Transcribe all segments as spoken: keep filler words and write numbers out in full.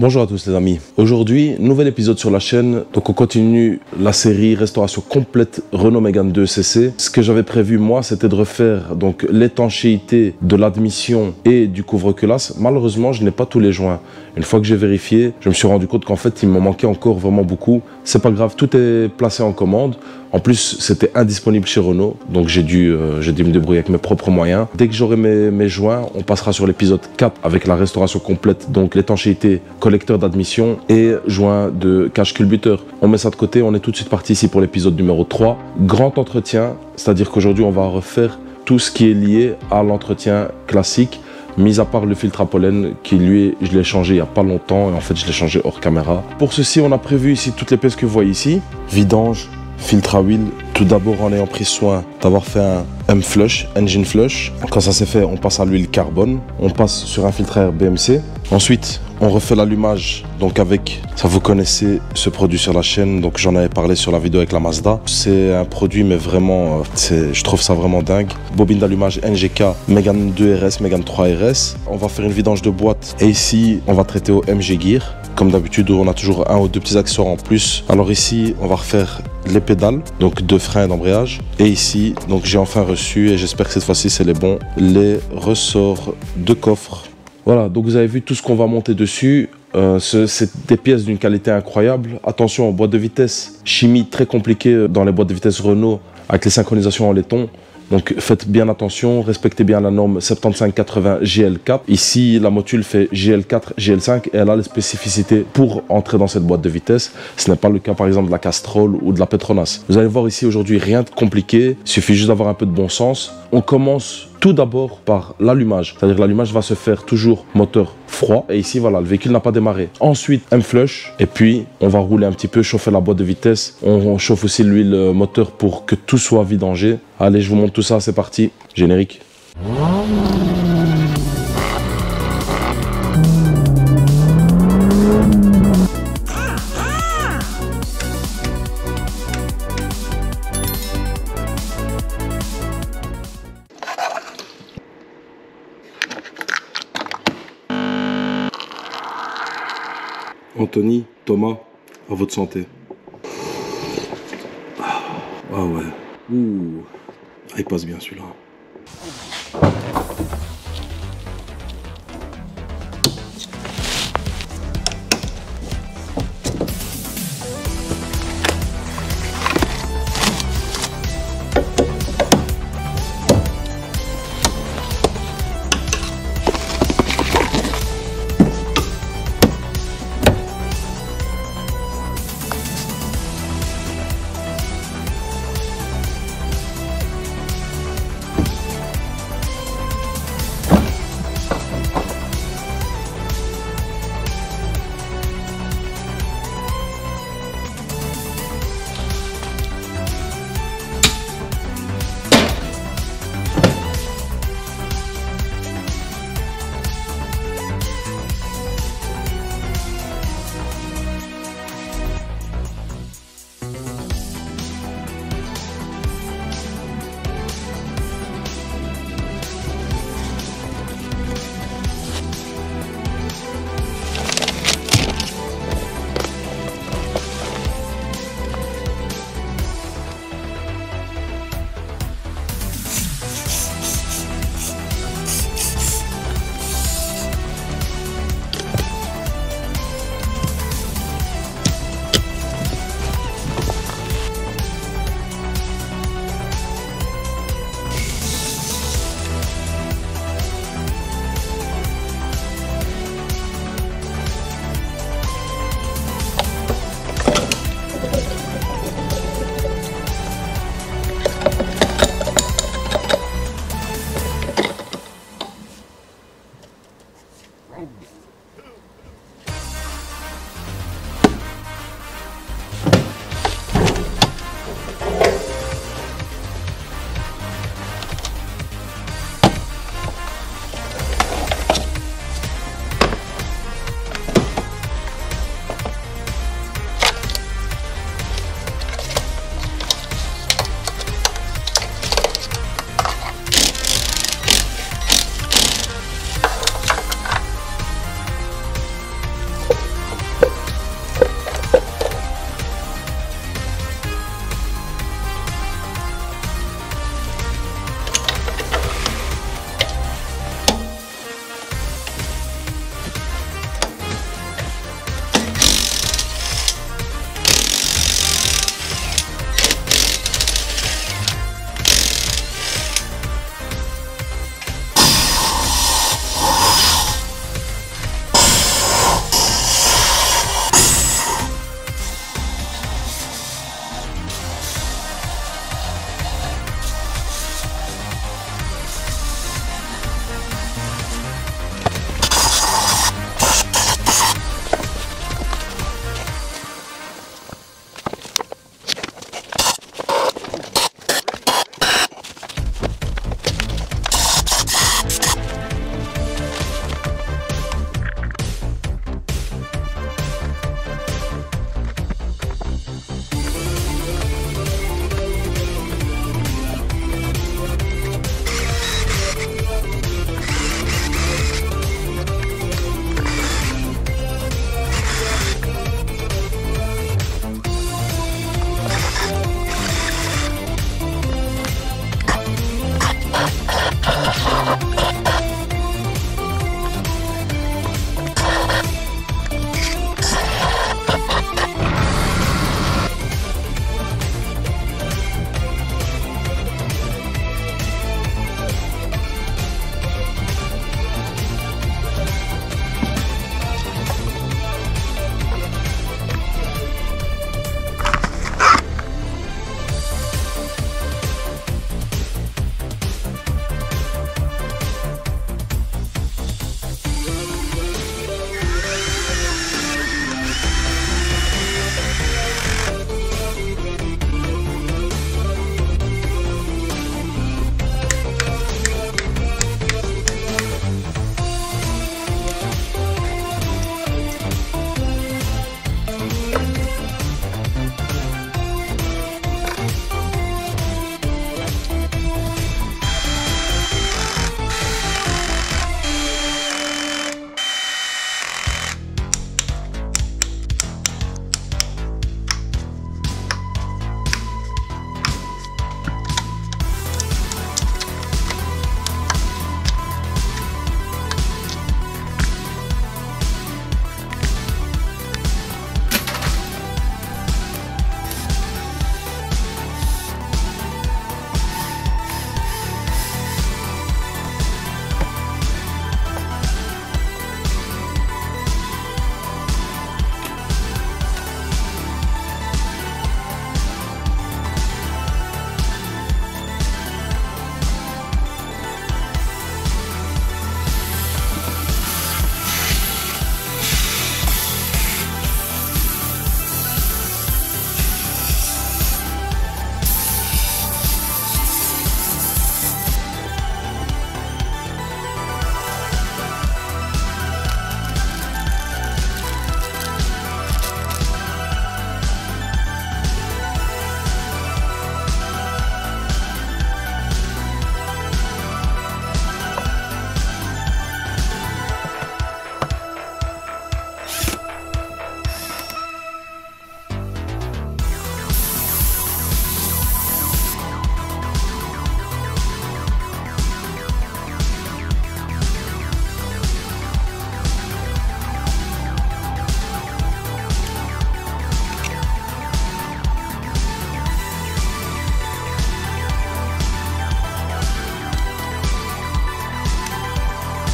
Bonjour à tous les amis, aujourd'hui nouvel épisode sur la chaîne, donc on continue la série restauration complète Renault Mégane deux C C. Ce que j'avais prévu moi c'était de refaire donc l'étanchéité de l'admission et du couvre-culasse. Malheureusement je n'ai pas tous les joints. Une fois que j'ai vérifié, je me suis rendu compte qu'en fait il m'en manquait encore vraiment beaucoup. C'est pas grave, tout est placé en commande. En plus, c'était indisponible chez Renault, donc j'ai dû, euh, j'ai dû me débrouiller avec mes propres moyens. Dès que j'aurai mes, mes joints, on passera sur l'épisode quatre avec la restauration complète, donc l'étanchéité, collecteur d'admission et joint de cache culbuteur. On met ça de côté, on est tout de suite parti ici pour l'épisode numéro trois. Grand entretien, c'est-à-dire qu'aujourd'hui, on va refaire tout ce qui est lié à l'entretien classique, mis à part le filtre à pollen qui, lui, je l'ai changé il n'y a pas longtemps et en fait, je l'ai changé hors caméra. Pour ceci, on a prévu ici toutes les pièces que vous voyez ici. Vidange, filtre à huile, tout d'abord en ayant pris soin d'avoir fait un M-Flush, Engine Flush. Quand ça s'est fait, on passe à l'huile carbone, on passe sur un filtre à air B M C. Ensuite, on refait l'allumage, donc avec, ça vous connaissez ce produit sur la chaîne, donc j'en avais parlé sur la vidéo avec la Mazda. C'est un produit, mais vraiment, je trouve ça vraiment dingue. Bobine d'allumage N G K, Mégane deux R S, Mégane trois R S. On va faire une vidange de boîte et ici, on va traiter au M G Gear. Comme d'habitude, on a toujours un ou deux petits accessoires en plus. Alors ici, on va refaire les pédales, donc deux freins et d'embrayage. Et ici, donc j'ai enfin reçu, et j'espère que cette fois-ci c'est les bons, les ressorts de coffre. Voilà, donc vous avez vu tout ce qu'on va monter dessus. Euh, c'est des pièces d'une qualité incroyable. Attention aux boîtes de vitesse. Chimie très compliquée dans les boîtes de vitesse Renault avec les synchronisations en laiton. Donc faites bien attention, respectez bien la norme soixante-quinze quatre-vingts G L quatre. Ici, la Motule fait G L quatre, G L cinq et elle a les spécificités pour entrer dans cette boîte de vitesse. Ce n'est pas le cas par exemple de la Castrol ou de la Petronas. Vous allez voir ici aujourd'hui, rien de compliqué, il suffit juste d'avoir un peu de bon sens. On commence tout d'abord par l'allumage, c'est-à-dire l'allumage va se faire toujours moteur froid et ici voilà, le véhicule n'a pas démarré. Ensuite, M-Flush et puis on va rouler un petit peu, chauffer la boîte de vitesse. On, on chauffe aussi l'huile moteur pour que tout soit vidangé. Allez, je vous montre tout ça, c'est parti, générique. Anthony, Thomas, à votre santé. Ah ouais. Ouh. Ah, il passe bien celui-là.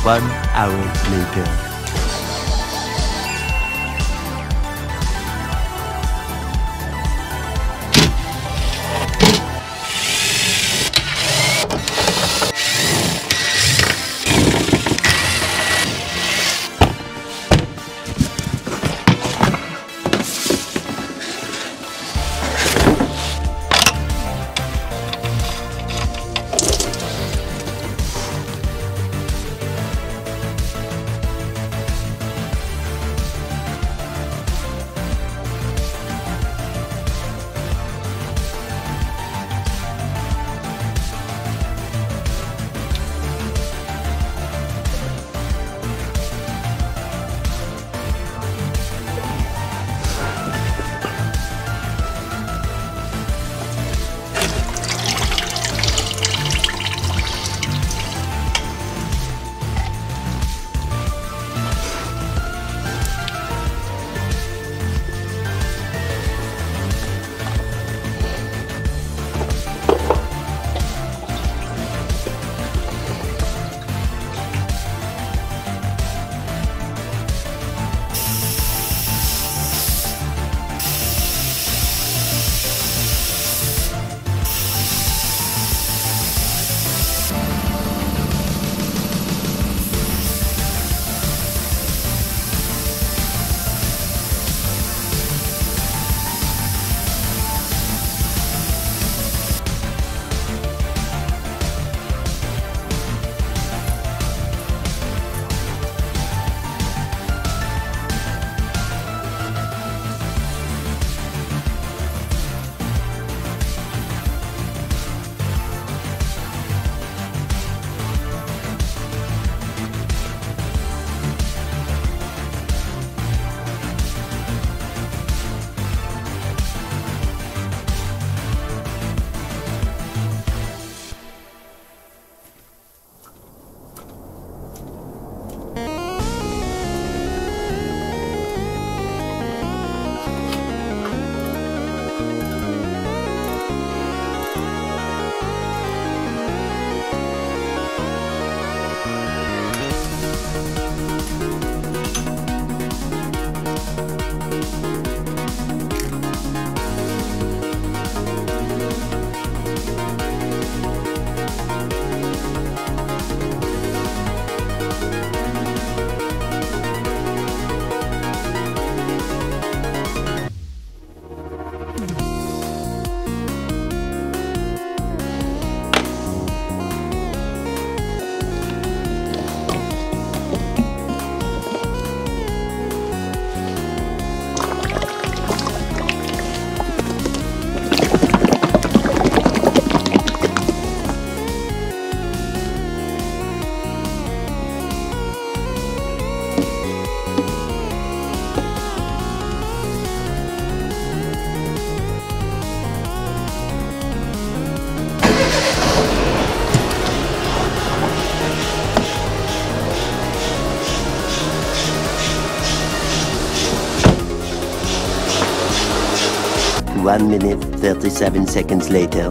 One hour later. one minute thirty-seven seconds later.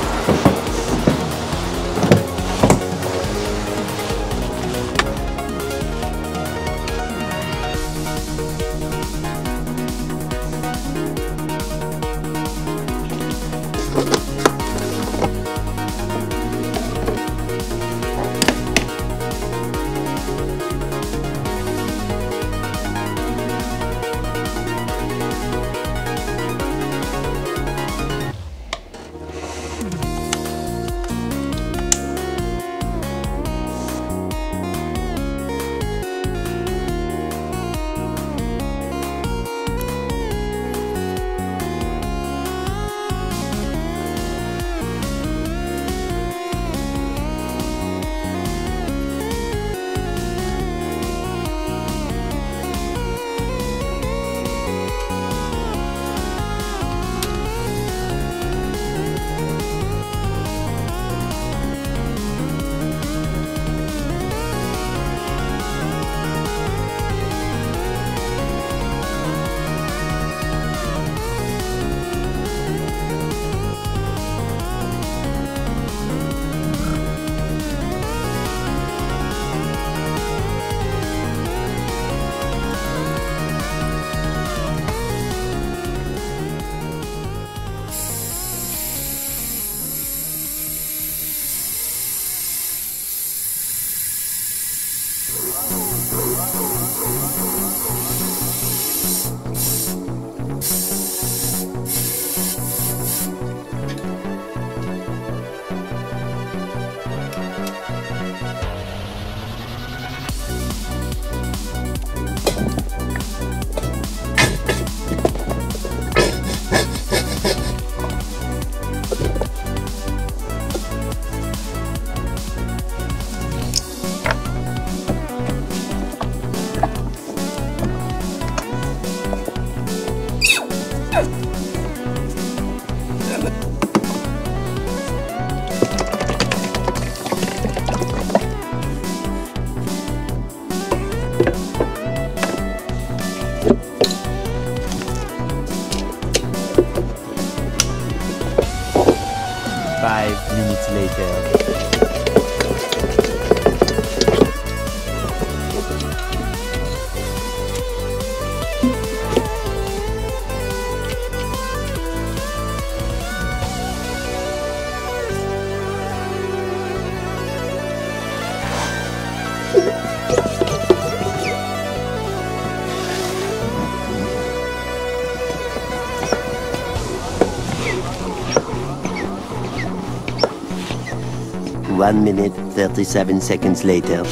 One minute, thirty-seven seconds later.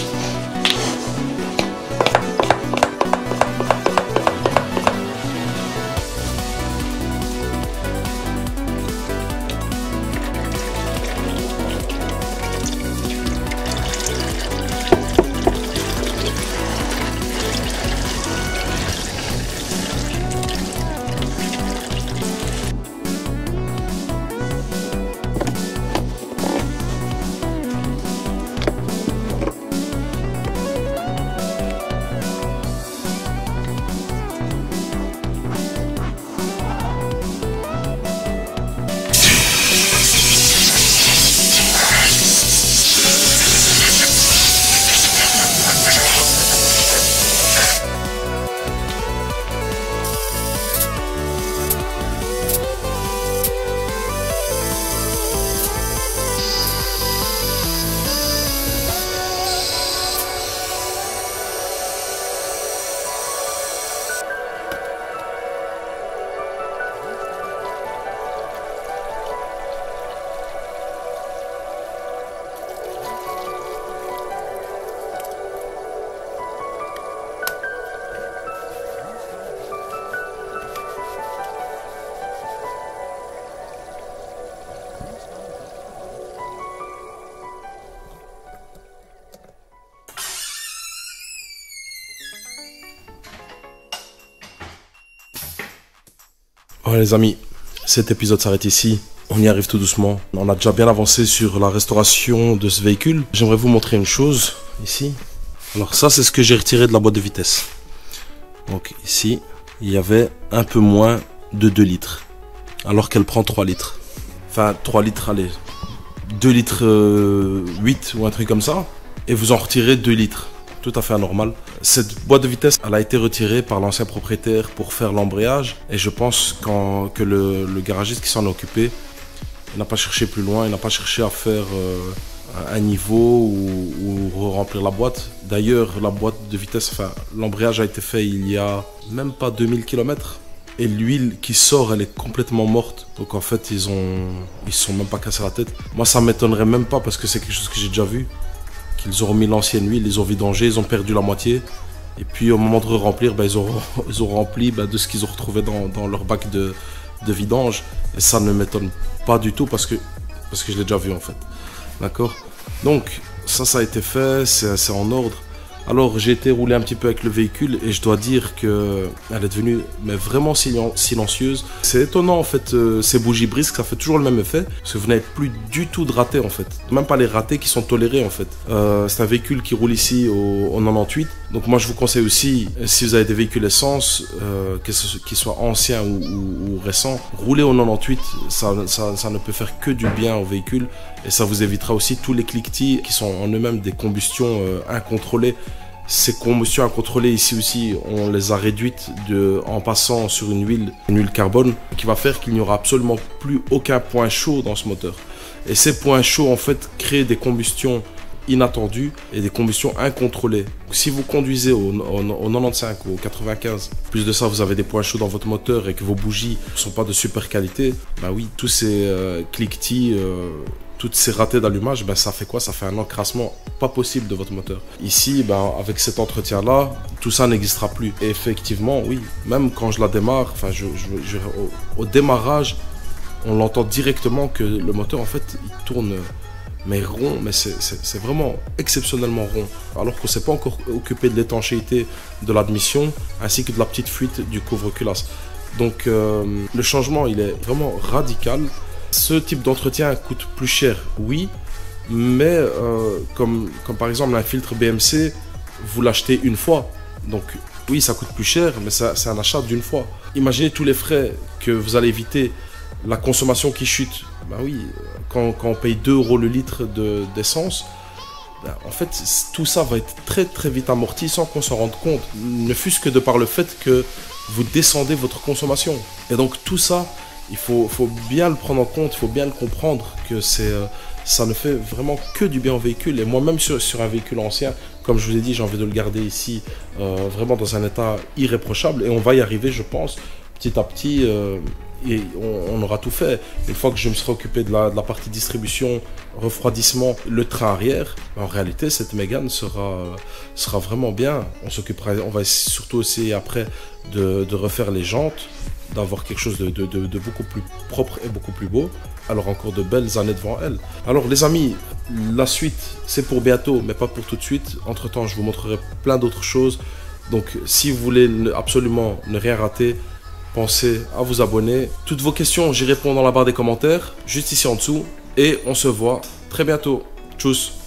Ouais les amis, cet épisode s'arrête ici, on y arrive tout doucement, on a déjà bien avancé sur la restauration de ce véhicule. J'aimerais vous montrer une chose, ici, alors ça c'est ce que j'ai retiré de la boîte de vitesse. Donc ici, il y avait un peu moins de deux litres, alors qu'elle prend trois litres. Enfin trois litres, allez, deux litres euh, huit ou un truc comme ça, et vous en retirez deux litres. Tout à fait anormal. Cette boîte de vitesse, elle a été retirée par l'ancien propriétaire pour faire l'embrayage. Et je pense qu'en, que le, le garagiste qui s'en est occupé n'a pas cherché plus loin, il n'a pas cherché à faire euh, un niveau ou, ou remplir la boîte. D'ailleurs, la boîte de vitesse, enfin, l'embrayage a été fait il y a même pas deux mille kilomètres. Et l'huile qui sort, elle est complètement morte. Donc en fait, ils ont, ils se sont même pas cassés la tête. Moi, ça m'étonnerait même pas parce que c'est quelque chose que j'ai déjà vu. Ils ont remis l'ancienne huile, ils ont vidangé, ils ont perdu la moitié. Et puis au moment de re-remplir, ben, ils, ont, ils ont rempli ben, de ce qu'ils ont retrouvé dans, dans leur bac de, de vidange. Et ça ne m'étonne pas du tout parce que, parce que je l'ai déjà vu en fait. D'accord. Donc ça, ça a été fait, c'est en ordre. Alors j'ai été roulé un petit peu avec le véhicule et je dois dire qu'elle est devenue mais vraiment silencieuse. C'est étonnant en fait, euh, ces bougies Brisk, ça fait toujours le même effet. Parce que vous n'avez plus du tout de ratés en fait. Même pas les ratés qui sont tolérés en fait. Euh, c'est un véhicule qui roule ici au, au quatre-vingt-dix-huit. Donc moi je vous conseille aussi, si vous avez des véhicules essence, euh, qu'ils soient anciens ou, ou, ou récents, rouler au quatre-vingt-dix-huit, ça, ça, ça ne peut faire que du bien au véhicule. Et ça vous évitera aussi tous les cliquetis qui sont en eux-mêmes des combustions euh, incontrôlées. Ces combustions incontrôlées ici aussi, on les a réduites de, en passant sur une huile, une huile carbone, qui va faire qu'il n'y aura absolument plus aucun point chaud dans ce moteur. Et ces points chauds en fait créent des combustions inattendues et des combustions incontrôlées. Si vous conduisez au, au, au quatre-vingt-quinze ou au quatre-vingt-quinze, plus de ça vous avez des points chauds dans votre moteur et que vos bougies ne sont pas de super qualité, bah oui, tous ces euh, cliquetis, euh, toutes ces ratés d'allumage, ben ça fait quoi? Ça fait un encrassement pas possible de votre moteur. Ici, ben avec cet entretien-là, tout ça n'existera plus. Et effectivement, oui, même quand je la démarre, enfin, je, je, je, au, au démarrage, on l'entend directement que le moteur, en fait, il tourne mais rond, mais c'est vraiment exceptionnellement rond. Alors qu'on ne s'est pas encore occupé de l'étanchéité de l'admission, ainsi que de la petite fuite du couvre-culasse. Donc euh, le changement il est vraiment radical. Ce type d'entretien coûte plus cher, oui, mais euh, comme, comme par exemple un filtre B M C, vous l'achetez une fois. Donc oui, ça coûte plus cher, mais c'est un achat d'une fois. Imaginez tous les frais que vous allez éviter, la consommation qui chute. Ben oui, quand, quand on paye deux euros le litre d'essence, de, ben en fait tout ça va être très très vite amorti sans qu'on s'en rende compte. Ne fût-ce que de par le fait que vous descendez votre consommation. Et donc tout ça, il faut, faut bien le prendre en compte, il faut bien le comprendre que c'est... ça ne fait vraiment que du bien au véhicule. Et moi-même sur, sur un véhicule ancien, comme je vous ai dit, j'ai envie de le garder ici euh, vraiment dans un état irréprochable, et on va y arriver, je pense, petit à petit, euh, et on, on aura tout fait. Une fois que je me serai occupé de la, de la partie distribution, refroidissement, le train arrière, en réalité cette Mégane sera, sera vraiment bien. On s'occupera, on va surtout essayer après de, de refaire les jantes, d'avoir quelque chose de, de, de, de beaucoup plus propre et beaucoup plus beau. Alors encore de belles années devant elle. Alors les amis, la suite c'est pour bientôt, mais pas pour tout de suite. Entre temps je vous montrerai plein d'autres choses. Donc si vous voulez absolument ne rien rater, pensez à vous abonner. Toutes vos questions, j'y réponds dans la barre des commentaires, juste ici en dessous. Et on se voit très bientôt. Tchuss.